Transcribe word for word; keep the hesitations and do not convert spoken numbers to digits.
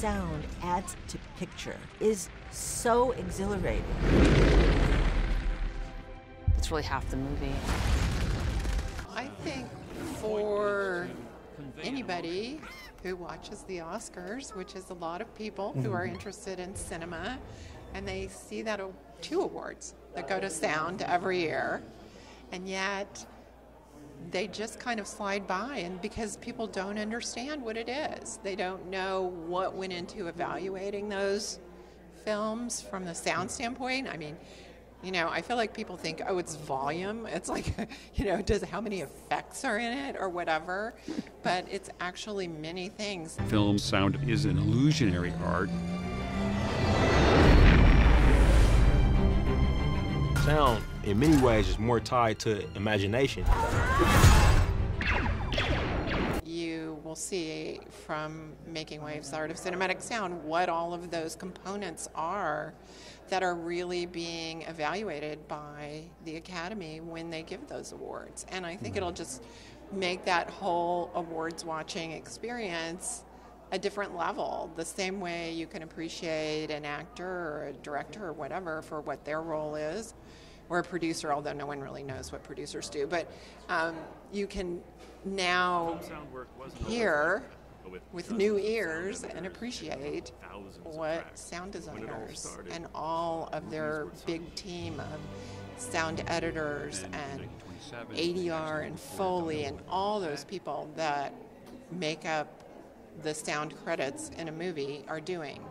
sound adds to picture is so exhilarating. It's really half the movie. I think for anybody who watches the Oscars, which is a lot of people who are interested in cinema, and they see that two awards that go to sound every year, and yet they just kind of slide by, and because people don't understand what it is. They don't know what went into evaluating those films from the sound standpoint. I mean, you know, I feel like people think, oh, it's volume. It's like, you know, does how many effects are in it or whatever, but it's actually many things. Film sound is an illusionary art. Sound, in many ways, is more tied to imagination. You will see from Making Waves: The Art of Cinematic Sound what all of those components are that are really being evaluated by the Academy when they give those awards. And I think it'll just make that whole awards watching experience a different level, the same way you can appreciate an actor or a director or whatever for what their role is, or a producer, although no one really knows what producers do. But um, you can now hear with new ears and appreciate what sound designers and all of their big team of sound editors and A D R and Foley and all those people that make up the sound credits in a movie are doing.